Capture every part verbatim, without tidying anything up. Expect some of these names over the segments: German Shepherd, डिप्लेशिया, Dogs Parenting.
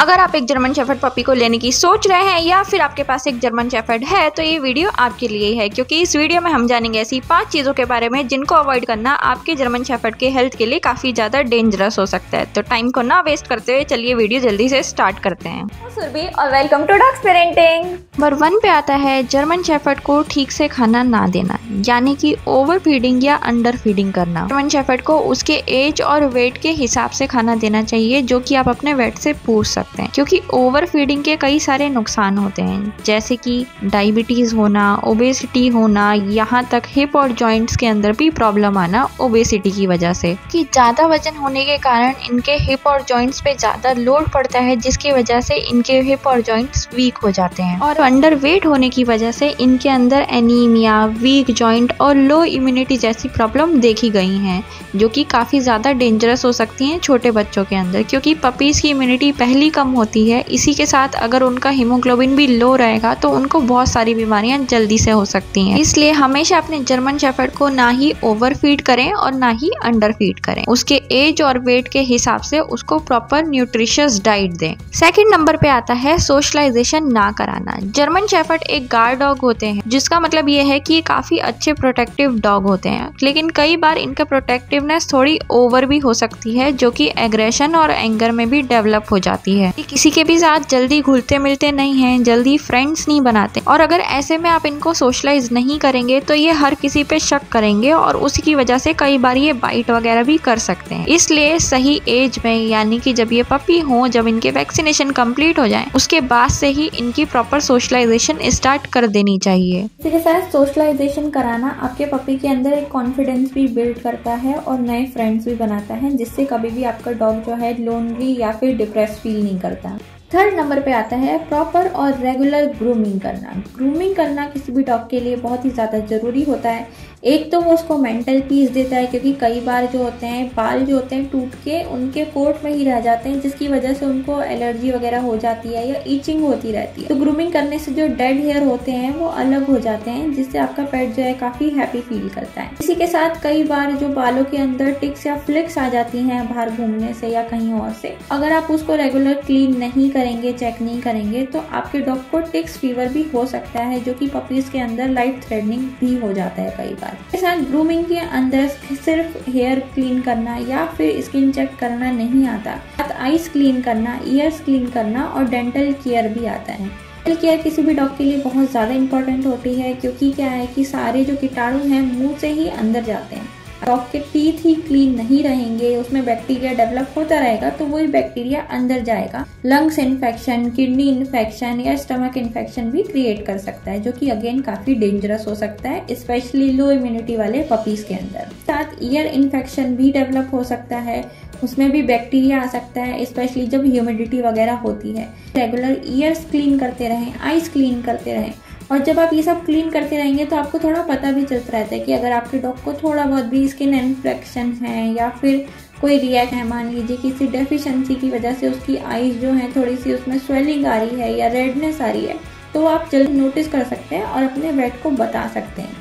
अगर आप एक जर्मन शेफर्ड पपी को लेने की सोच रहे हैं या फिर आपके पास एक जर्मन शेफर्ड है तो ये वीडियो आपके लिए है, क्योंकि इस वीडियो में हम जानेंगे ऐसी पांच चीज़ों के बारे में जिनको अवॉइड करना आपके जर्मन शेफर्ड के हेल्थ के लिए काफ़ी ज़्यादा डेंजरस हो सकता है। तो टाइम को ना वेस्ट करते हुए चलिए वीडियो जल्दी से स्टार्ट करते हैं। सुरभि और welcome to dogs parenting. Number one पे आता है जर्मन शेफर्ड को ठीक से खाना ना देना, यानी कि ओवर फीडिंग या अंडर फीडिंग करना। जर्मन शेफर्ड को उसके एज और वेट के हिसाब से खाना देना चाहिए, जो कि आप अपने वेट से पूछ सकते हैं, क्योंकि ओवर फीडिंग के कई सारे नुकसान होते हैं, जैसे कि डायबिटीज होना, ओबेसिटी होना, यहाँ तक हिप और जॉइंट्स के अंदर भी प्रॉब्लम आना ओबेसिटी की वजह से, कि ज्यादा वजन होने के कारण इनके हिप और जॉइंट्स पे ज्यादा लोड पड़ता है, जिसकी वजह से इनके हिप और जॉइंट्स वीक हो जाते हैं। और अंडर वेट होने की वजह से इनके अंदर एनीमिया, वीक जॉइंट और लो इम्यूनिटी जैसी प्रॉब्लम देखी गई हैं, जो कि काफ़ी ज़्यादा डेंजरस हो सकती हैं छोटे बच्चों के अंदर, क्योंकि पपीज़ की इम्यूनिटी पहली कम होती है। इसी के साथ अगर उनका हीमोग्लोबिन भी लो रहेगा तो उनको बहुत सारी बीमारियाँ जल्दी से हो सकती हैं। इसलिए हमेशा अपने जर्मन शेफर्ड को ना ही ओवर फीड करें और ना ही अंडर फीड करें, उसके एज और वेट के हिसाब से उसको प्रॉपर न्यूट्रिशियस डाइट दें। सेकेंड नंबर पे आता है सोशलाइजेशन ना कराना। जर्मन शेफर्ड एक गार्ड डॉग होते हैं, जिसका मतलब ये है कि ये काफी अच्छे प्रोटेक्टिव डॉग होते हैं, लेकिन कई बार इनका प्रोटेक्टिवनेस थोड़ी ओवर भी हो सकती है, जो कि एग्रेशन और एंगर में भी डेवलप हो जाती है। ये किसी के भी साथ जल्दी घुलते मिलते नहीं हैं, जल्दी फ्रेंड्स नहीं बनाते, और अगर ऐसे में आप इनको सोशलाइज नहीं करेंगे तो ये हर किसी पे शक करेंगे और उसी की वजह से कई बार ये बाइट वगैरह भी कर सकते हैं। इसलिए सही एज में, यानी कि जब ये पपी हो, जब इनके वैक्सीनेशन कंप्लीट हो जाए, उसके बाद से ही इनकी प्रॉपर सोशलाइजेशन स्टार्ट कर देनी चाहिए। इसी के साथ सोशलाइजेशन कराना आपके पपी के अंदर एक कॉन्फिडेंस भी बिल्ड करता है और नए फ्रेंड्स भी बनाता है, जिससे कभी भी आपका डॉग जो है लोनली या फिर डिप्रेस फील नहीं करता। थर्ड नंबर पे आता है प्रॉपर और रेगुलर ग्रूमिंग करना। ग्रूमिंग करना किसी भी डॉग के लिए बहुत ही ज़्यादा ज़रूरी होता है। एक तो वो उसको मेंटल पीस देता है, क्योंकि कई बार जो होते हैं बाल जो होते हैं टूट के उनके कोट में ही रह जाते हैं, जिसकी वजह से उनको एलर्जी वगैरह हो जाती है या ईचिंग होती रहती है। तो ग्रूमिंग करने से जो डेड हेयर होते हैं वो अलग हो जाते हैं, जिससे आपका पेट जो है काफ़ी हैप्पी फील करता है। इसी के साथ कई बार जो बालों के अंदर टिक्स या फ्लिक्स आ जाती हैं बाहर घूमने से या कहीं और से, अगर आप उसको रेगुलर क्लीन नहीं करेंगे, चेक नहीं करेंगे, तो आपके डॉग को टिक्स फीवर भी हो सकता है, जो कि पपीज के अंदर लाइफ थ्रेटनिंग भी हो जाता है कई बार। इसके साथ ग्रूमिंग के अंदर सिर्फ हेयर क्लीन करना या फिर स्किन चेक करना नहीं आता, आईज क्लीन करना, ईयर्स क्लीन करना और डेंटल केयर भी आता है। डेंटल केयर किसी भी डॉग के लिए बहुत ज़्यादा इंपॉर्टेंट होती है, क्योंकि क्या है कि सारे जो कीटाणु हैं मुँह से ही अंदर जाते हैं। डॉग के टीथ ही क्लीन नहीं रहेंगे, उसमें बैक्टीरिया डेवलप होता रहेगा, तो वही बैक्टीरिया अंदर जाएगा, लंग्स इन्फेक्शन, किडनी इन्फेक्शन या स्टमक इन्फेक्शन भी क्रिएट कर सकता है, जो कि अगेन काफी डेंजरस हो सकता है, स्पेशली लो इम्यूनिटी वाले पपीज के अंदर। साथ ईयर इन्फेक्शन भी डेवलप हो सकता है, उसमें भी बैक्टीरिया आ सकता है, स्पेशली जब ह्यूमिडिटी वगैरह होती है। रेगुलर ईयर्स क्लीन करते रहें, आईज क्लीन करते रहें, और जब आप ये सब क्लीन करते रहेंगे तो आपको थोड़ा पता भी चलता रहता है कि अगर आपके डॉग को थोड़ा बहुत भी स्किन इन्फेक्शन है या फिर कोई रिएक्ट है, मान लीजिए किसी डेफिशिएंसी की वजह से उसकी आईज जो है थोड़ी सी उसमें स्वेलिंग आ रही है या रेडनेस आ रही है, तो आप जल्दी नोटिस कर सकते हैं और अपने वेट को बता सकते हैं,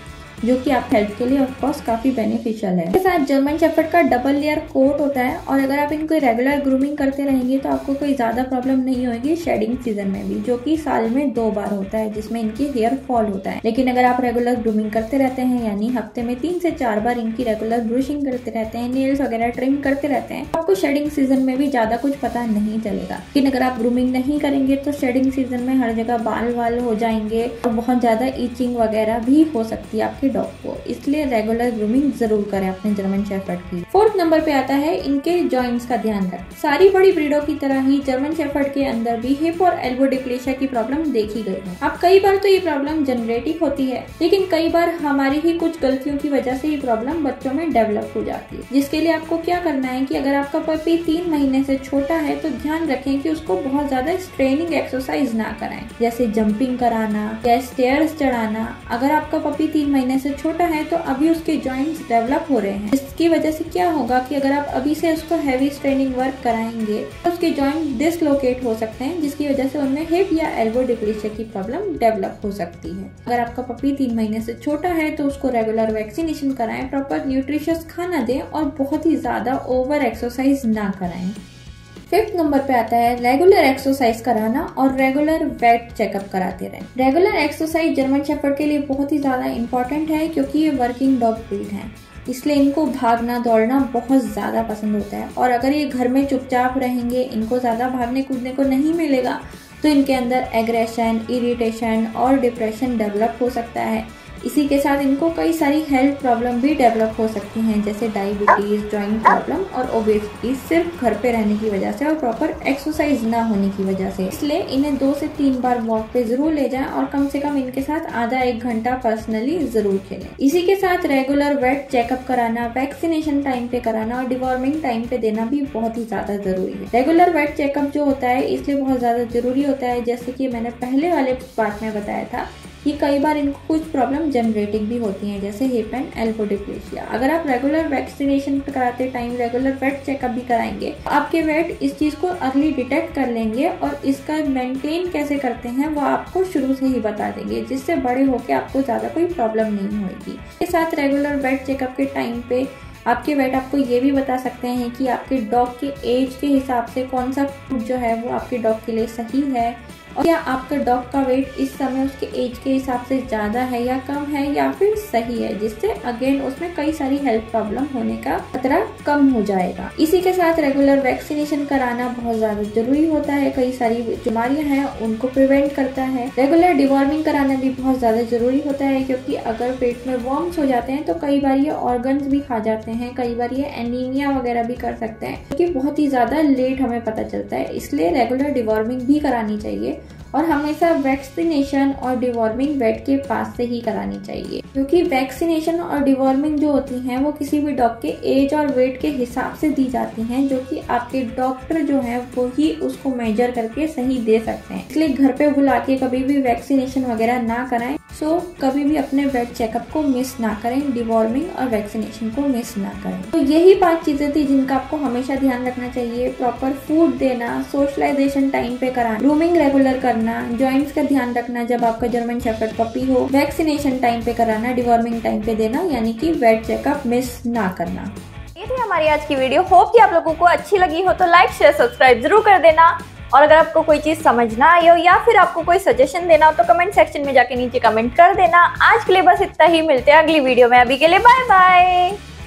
जो कि आप हेल्थ के लिए ऑफकोर्स काफ़ी बेनिफिशियल है। इसके साथ जर्मन शेफर्ड का डबल लेयर कोट होता है, और अगर आप इनको रेगुलर ग्रूमिंग करते रहेंगे तो आपको कोई ज़्यादा प्रॉब्लम नहीं होगी शेडिंग सीजन में भी, जो कि साल में दो बार होता है, जिसमें इनके हेयर फॉल होता है। लेकिन अगर आप रेगुलर ग्रूमिंग करते रहते हैं, यानी हफ्ते में तीन से चार बार इनकी रेगुलर ब्रशिंग करते रहते हैं, नेल्स वगैरह ट्रिम करते रहते हैं, आपको शेडिंग सीजन में भी ज़्यादा कुछ पता नहीं चलेगा। लेकिन अगर आप ग्रूमिंग नहीं करेंगे तो शेडिंग सीजन में हर जगह बाल वाल हो जाएंगे और बहुत ज़्यादा ईचिंग वगैरह भी हो सकती है आपके डॉग को, इसलिए रेगुलर ग्रूमिंग जरूर करें अपने जर्मन शेफर्ड की। फोर्थ नंबर पे आता है इनके जॉइंट्स का ध्यान रखें। सारी बड़ी ब्रीडों की तरह ही जर्मन शेफर्ड के अंदर भी हिप और एल्बो डिप्लेशिया की प्रॉब्लम देखी गई है। अब कई बार तो ये प्रॉब्लम जनरेटिव होती है, लेकिन कई बार हमारी ही कुछ गलतियों की वजह से ये प्रॉब्लम बच्चों में डेवलप हो जाती है, जिसके लिए आपको क्या करना है कि अगर आपका पपी तीन महीने से छोटा है तो ध्यान रखें कि उसको बहुत ज्यादा स्ट्रेनिंग एक्सरसाइज ना कराएं, जैसे जंपिंग कराना या स्टेयर्स चढ़ाना। अगर आपका पपी तीन महीने से छोटा है तो अभी उसके जॉइंट्स डेवलप हो रहे हैं, इसकी वजह से क्या होगा कि अगर आप अभी से उसको हैवी स्ट्रेनिंग वर्क कराएंगे तो उसके जॉइंट डिसलोकेट हो सकते हैं, जिसकी वजह से उनमें हिप या एल्बो डिप्लेशिया की प्रॉब्लम डेवलप हो सकती है। अगर आपका पपी तीन महीने से छोटा है तो उसको रेगुलर वैक्सीनेशन कराएं, प्रॉपर न्यूट्रिशियस खाना दें और बहुत ही ज्यादा ओवर एक्सरसाइज ना कराएं। फिफ्थ नंबर पे आता है रेगुलर एक्सरसाइज कराना और रेगुलर वेट चेकअप कराते रहें। रेगुलर एक्सरसाइज जर्मन शेफर्ड के लिए बहुत ही ज़्यादा इंपॉर्टेंट है क्योंकि ये वर्किंग डॉग ब्रीड है, इसलिए इनको भागना दौड़ना बहुत ज़्यादा पसंद होता है। और अगर ये घर में चुपचाप रहेंगे, इनको ज़्यादा भागने कूदने को नहीं मिलेगा तो इनके अंदर एग्रेशन, इरिटेशन और डिप्रेशन डेवलप हो सकता है। इसी के साथ इनको कई सारी हेल्थ प्रॉब्लम भी डेवलप हो सकती हैं, जैसे डायबिटीज़, जॉइंट प्रॉब्लम और ओबेसिटी, सिर्फ घर पे रहने की वजह से और प्रॉपर एक्सरसाइज ना होने की वजह से। इसलिए इन्हें दो से तीन बार वॉक पे जरूर ले जाएं और कम से कम इनके साथ आधा एक घंटा पर्सनली जरूर खेलें। इसी के साथ रेगुलर वेट चेकअप कराना, वैक्सीनेशन टाइम पे कराना और डिवॉर्मिंग टाइम पे देना भी बहुत ही ज़्यादा ज़रूरी है। रेगुलर वेट चेकअप जो होता है इसलिए बहुत ज़्यादा ज़रूरी होता है, जैसे कि मैंने पहले वाले पार्ट में बताया था कि कई बार इनको कुछ प्रॉब्लम जनरेटिंग भी होती हैं, जैसे हिप एंड एल्बो डिप्लेशिया। अगर आप रेगुलर वैक्सीनेशन कराते टाइम रेगुलर वेट चेकअप भी कराएंगे, आपके वेट इस चीज़ को अर्ली डिटेक्ट कर लेंगे और इसका मेंटेन कैसे करते हैं वो आपको शुरू से ही बता देंगे, जिससे बड़े होकर आपको ज़्यादा कोई प्रॉब्लम नहीं होगी। इसके साथ रेगुलर वेट चेकअप के टाइम पे आपके वेट आपको ये भी बता सकते हैं कि आपके डॉग के एज के हिसाब से कौन सा फूड जो है वो आपके डॉग के लिए सही है और या आपका डॉग का वेट इस समय उसके एज के हिसाब से ज़्यादा है या कम है या फिर सही है, जिससे अगेन उसमें कई सारी हेल्थ प्रॉब्लम होने का खतरा कम हो जाएगा। इसी के साथ रेगुलर वैक्सीनेशन कराना बहुत ज़्यादा जरूरी होता है, कई सारी बीमारियां हैं उनको प्रिवेंट करता है। रेगुलर डिवॉर्मिंग कराना भी बहुत ज़्यादा जरूरी होता है क्योंकि अगर पेट में वॉर्म्स हो जाते हैं तो कई बार ये ऑर्गन्स भी खा जाते हैं, कई बार ये एनीमिया वगैरह भी कर सकते हैं क्योंकि बहुत ही ज़्यादा लेट हमें पता चलता है। इसलिए रेगुलर डिवॉर्मिंग भी करानी चाहिए और हमेशा वैक्सीनेशन और डिवॉर्मिंग वेट के पास से ही करानी चाहिए, क्योंकि वैक्सीनेशन और डिवॉर्मिंग जो होती हैं वो किसी भी डॉग के एज और वेट के हिसाब से दी जाती हैं, जो कि आपके डॉक्टर जो हैं वो ही उसको मेजर करके सही दे सकते हैं। इसलिए घर पे बुला के कभी भी वैक्सीनेशन वगैरह ना कराएं। सो so, कभी भी अपने वेट चेकअप को मिस ना करें, डिवॉर्मिंग और वैक्सीनेशन को मिस ना करें। तो यही पांच चीज़ें थी जिनका आपको हमेशा ध्यान रखना चाहिए। प्रॉपर फूड देना, सोशलाइजेशन टाइम पे कराना, ग्रूमिंग रेगुलर करना, जॉइंट्स का ध्यान रखना जब आपका जर्मन शेफर्ड पपी हो, वैक्सीनेशन टाइम पे कराना, डिवॉर्मिंग टाइम पे देना, यानी कि वेट चेकअप मिस ना करना। ये थी हमारी आज की वीडियो। होप कि आप लोगों को अच्छी लगी हो तो लाइक, शेयर, सब्सक्राइब जरूर कर देना। और अगर आपको कोई चीज़ समझ ना आई हो या फिर आपको कोई सजेशन देना हो तो कमेंट सेक्शन में जाके नीचे कमेंट कर देना। आज के लिए बस इतना ही, मिलते हैं अगली वीडियो में। अभी के लिए बाय बाय।